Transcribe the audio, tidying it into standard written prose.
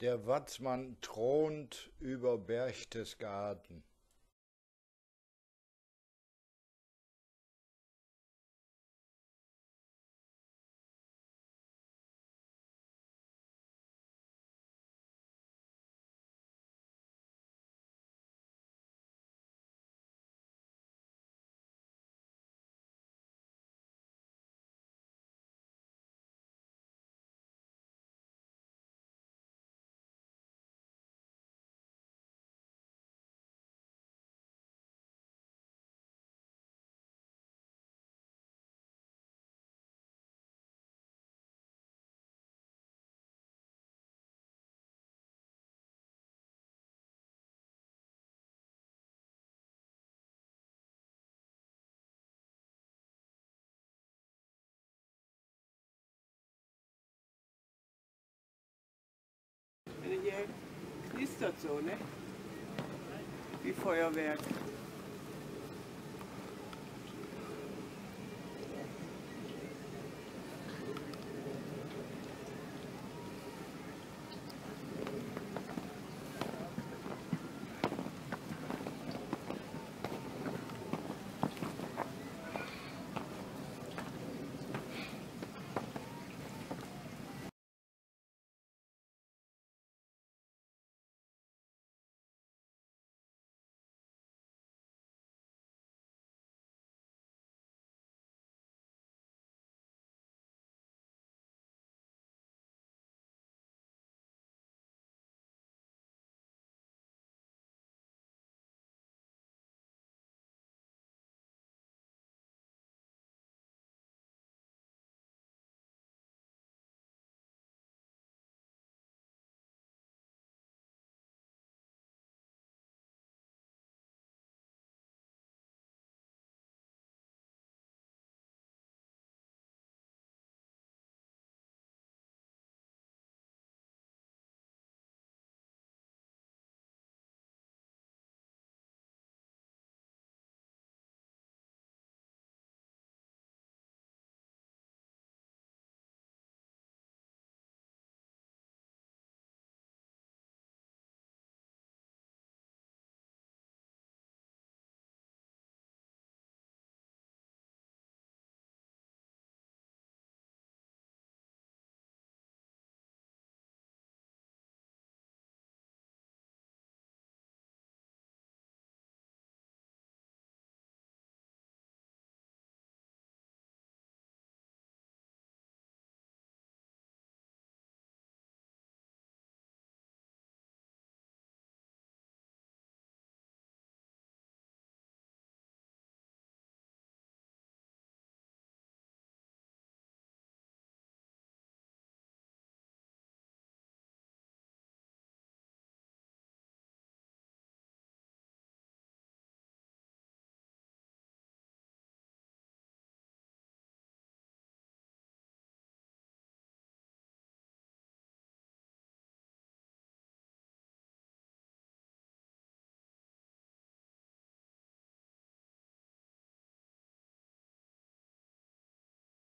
Der Watzmann thront über Berchtesgaden. Knistert so, ne? Wie Feuerwerk.